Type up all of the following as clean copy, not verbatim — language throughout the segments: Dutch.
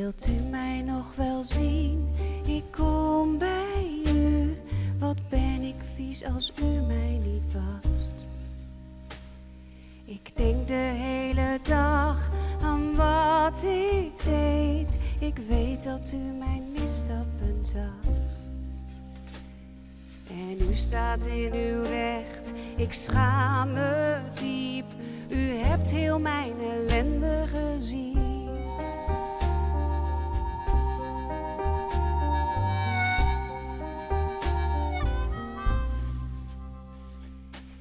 Wilt u mij nog wel zien? Ik kom bij u. Wat ben ik vies als u mij niet wast. Ik denk de hele dag aan wat ik deed. Ik weet dat u mijn misstappen zag. En u staat in uw recht, ik schaam me diep. U hebt heel mijn ellende gezien.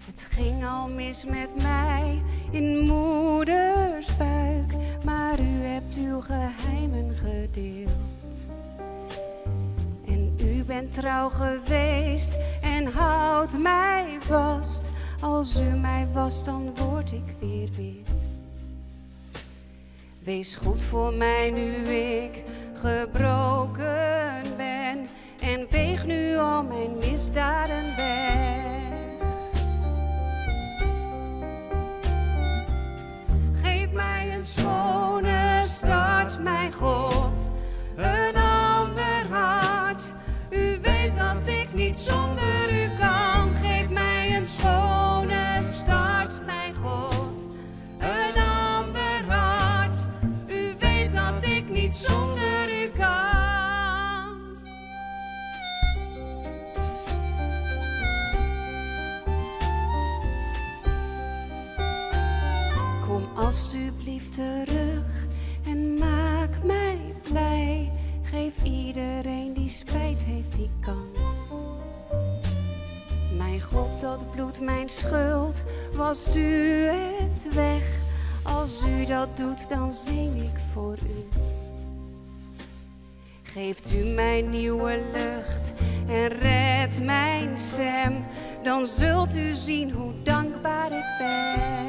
Het ging al mis met mij in moeders buik, maar u hebt uw geheimen gedeeld. En u bent trouw geweest en houdt mij vast. Als u mij wast, dan word ik weer wit. Wees goed voor mij nu ik gebroken ben en weeg nu al mijn misdaden weg. Een schone start, mijn God, een ander hart. U weet dat ik niet zonder u kan. Geef mij een schone start, mijn God, een ander hart. U weet dat ik niet zonder u kan. Kom alstublieft terug en maak mij blij. Geef iedereen die spijt heeft die kans. Mijn God, dat bloed, mijn schuld, wast u het weg. Als u dat doet, dan zing ik voor u. Geeft u mij nieuwe lucht en redt mijn stem. Dan zult u zien hoe dankbaar ik ben.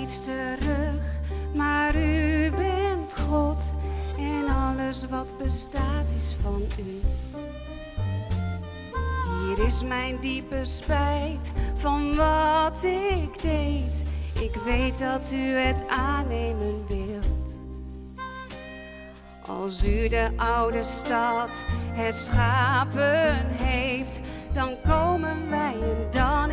Iets terug, maar u bent God en alles wat bestaat is van u. Hier is mijn diepe spijt van wat ik deed. Ik weet dat u het aannemen wilt. Als u de oude stad herschapen heeft, dan komen wij en dan.